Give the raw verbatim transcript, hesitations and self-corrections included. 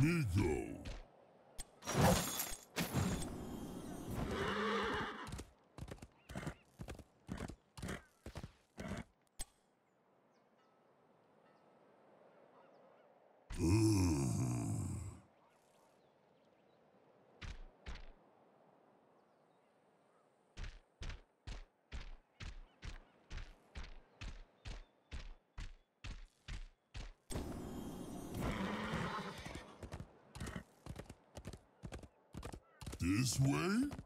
Migo. This way?